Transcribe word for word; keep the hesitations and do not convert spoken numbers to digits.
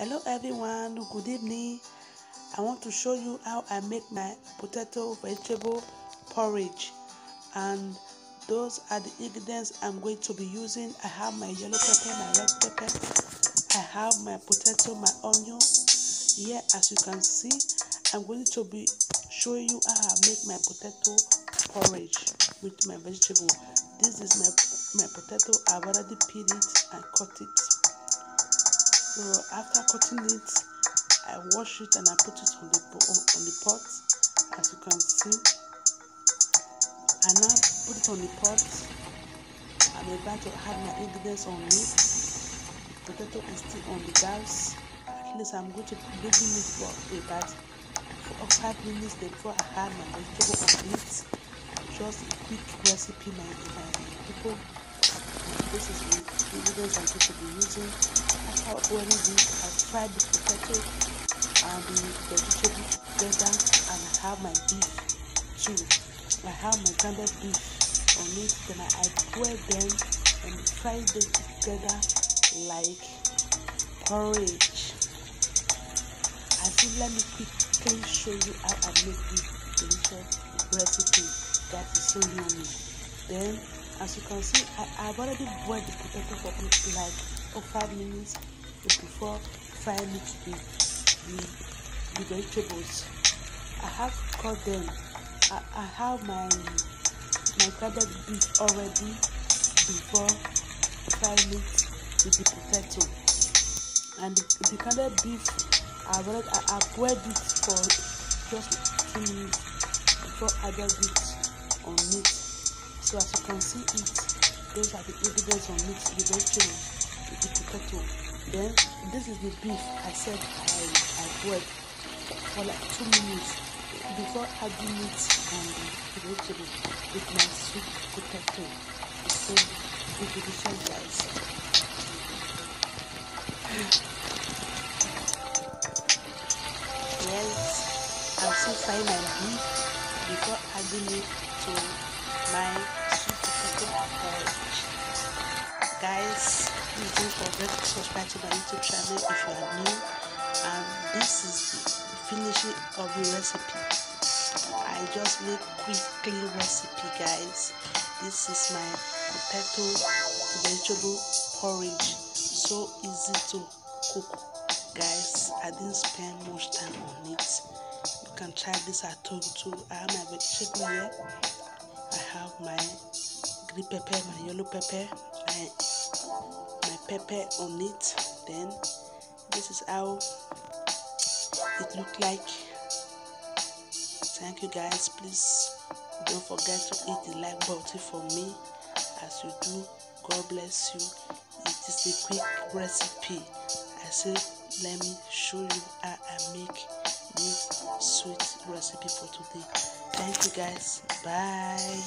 Hello everyone, good evening. I want to show you how I make my potato vegetable porridge, and those are the ingredients I'm going to be using. I have my yellow pepper, my red pepper, I have my potato, my onion. Here, as you can see, I'm going to be showing you how I make my potato porridge with my vegetable. This is my my potato. I've already peeled it and cut it. So after cutting it, I wash it and I put it on the on the pot. As you can see, I now put it on the pot. I'm about to have my ingredients on it. The potato is still on the gas. At least I'm going to be leaving it for about four or five minutes before I have my vegetable on it. Just a quick recipe, my, my people. This is the ingredients I'm going to be using. After boiling this, I fried the potato and the vegetable together, and I have my beef too. I have my grounded beef on it. Then I, I boil them and fry them together like porridge. I think let me quickly show you how I make this delicious recipe. That is so yummy. Then, as you can see, I, I've already boiled the potato for like oh, five minutes before frying it with the, the vegetables. I have cut them. I, I have my my grated beef already before frying it with the potato. And the, the grated beef, I've already I, I boiled it for just two minutes before added it on it. So as you can see it, those are the ingredients on it, the vegetable, the potato. Then this is the beef I said I, I boiled for like two minutes before adding it on the vegetable with my sweet potato. So it's delicious, guys. Yes, I'm still frying my beef before adding it to my sweet potato porridge. Guys, please don't forget to subscribe to my YouTube channel if you are new. And this is the finishing of the recipe. I just made quickly recipe, guys. This is my potato vegetable porridge. So easy to cook, guys. I didn't spend much time on it. You can try this at home too. I have my vegetable here. I have my green pepper, my yellow pepper, my, my pepper on it. Then this is how it looks like. Thank you, guys. Please don't forget to hit the like button for me. As you do, God bless you. It is a quick recipe. I said, let me show you how I make this sweet recipe for today. Thank you, guys. Bye.